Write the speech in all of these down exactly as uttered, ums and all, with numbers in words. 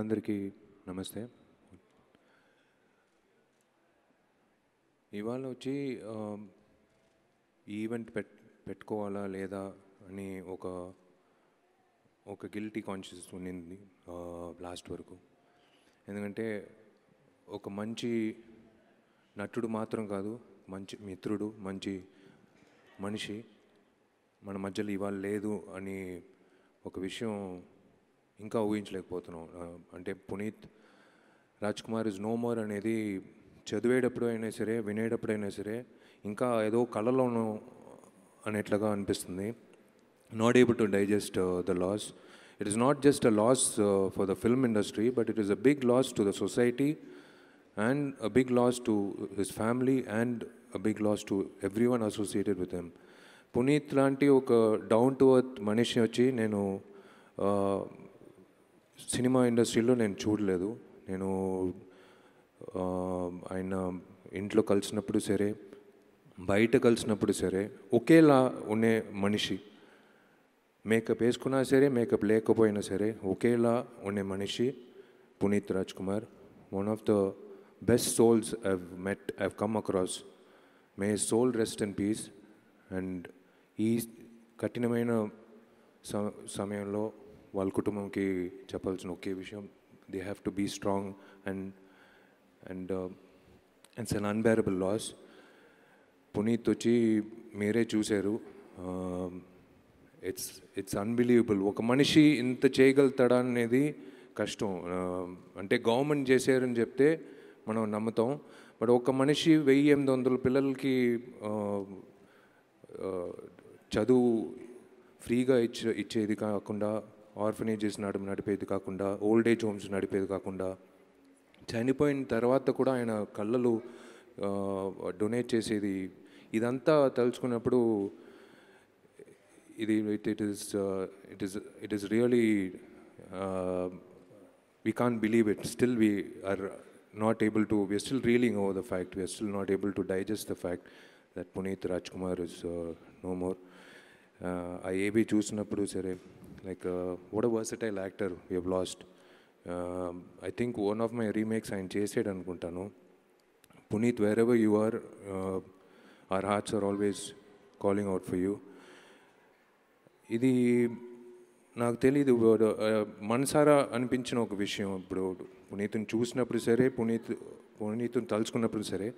అందరికీ నమస్తే। ఇవాళ వచ్చి ఈవెంట్ పెట్టుకోవాలా లేదా అని ఒక ఒక గిల్టీ కాన్షియస్ ఉండింది లాస్ట్ వరకు। ఎందుకంటే ఒక మంచి నటుడు మాత్రం కాదు, మంచి మిత్రుడు, మంచి మనిషి మన మధ్యలో ఇవాళ లేదు అని ఒక విషయం ఇంకా ఊహించలేకపోతున్నాం। అంటే Puneeth Rajkumar is no more అనేది చదివేటప్పుడు అయినా సరే, వినేటప్పుడైనా సరే ఇంకా ఏదో కళలోనూ అనేట్లుగా అనిపిస్తుంది। Not able to digest the loss. It is not just a loss for the film industry, but it is a big loss to the society and a big loss to his family and a big loss to every one associated with him. Puneeth లాంటి ఒక down to earth మనిషి వచ్చి నేను cinema ఇండస్ట్రీలో నేను చూడలేదు। నేను ఆయన ఇంట్లో కలిసినప్పుడు సరే, బయట కలిసినప్పుడు సరే ఒకేలా ఉండే మనిషి, మేకప్ వేసుకున్నా సరే మేకప్ లేకపోయినా సరే ఒకేలా ఉండే మనిషి Puneeth Rajkumar. One of the best souls I've met I've come across. May soul rest in peace. And ఈ కఠినమైన సమయంలో వాళ్ళ కుటుంబంకి చెప్పాల్సిన ఒకే విషయం, they have to be strong and and it's an unbearable loss. Puneeth వచ్చి మీరే చూశారు, ఇట్స్ ఇట్స్ అన్బిలీవబుల్। ఒక మనిషి ఇంత చేయగలుగుతాడా అనేది కష్టం। అంటే గవర్నమెంట్ చేశారని చెప్తే మనం నమ్ముతాం, బట్ ఒక మనిషి వెయ్యి ఎనిమిది వందల పిల్లలకి చదువు ఫ్రీగా ఇచ్చే ఇచ్చేది కాకుండా, ఆర్ఫనేజెస్ నడు నడిపేది కాకుండా, ఓల్డ్ ఏజ్ హోమ్స్ నడిపేది కాకుండా, చనిపోయిన తర్వాత కూడా ఆయన కళ్ళలు డొనేట్ చేసేది, ఇదంతా తలుచుకున్నప్పుడు ఇది it it is it is it is really we can't believe it. Still we are not able to we're still reeling over the fact, we're still not able to digest the fact that Puneeth Rajkumar is no more. ఆ ఏబీ చూసినప్పుడు సరే, like what a versatile actor we have lost. I think one of my remakes ఆయన చేసాడు అనుకుంటాను। Puneeth, wherever you are, our hearts are always calling out for you. ఇది నాకు తెలీదు, మనసారా అనిపించిన ఒక విషయం। ఇప్పుడు పునీత్ని చూసినప్పుడు సరే, పునీత్ పునీత్ని తలుచుకున్నప్పుడు సరే,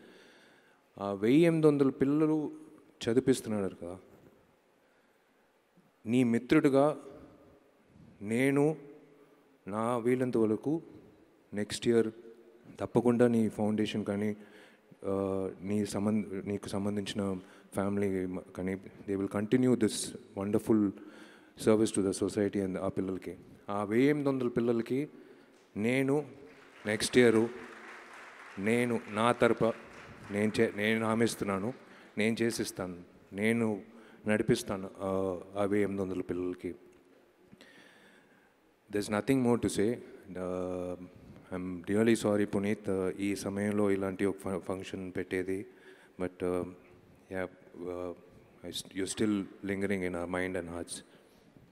ఆ వెయ్యి ఎనిమిది వందల పిల్లలు చదివిస్తున్నారు కదా, నీ మిత్రుడిగా నేను నా వీలంత వరకు నెక్స్ట్ ఇయర్ తప్పకుండా నీ ఫౌండేషన్ కానీ, నీ సంబంధ నీకు సంబంధించిన ఫ్యామిలీ కానీ, they will continue this wonderful service to the society and ఆ పిల్లలకి, ఆ వెయ్యి ఎనిమిది వందల పిల్లలకి నేను నెక్స్ట్ ఇయరు నేను నా తరపు నేను చే నేను హామీస్తున్నాను, నేను చేసిస్తాను, నేను నడిపిస్తాను ఆ వెయ్యి ఎనిమిది వందల పిల్లలకి। There's nothing more to say. Uh, I'm really sorry, Puneet. Ee samayamlo ilanti ok function pettedi, but uh, yeah, uh, I st- you're still lingering in our mind and hearts.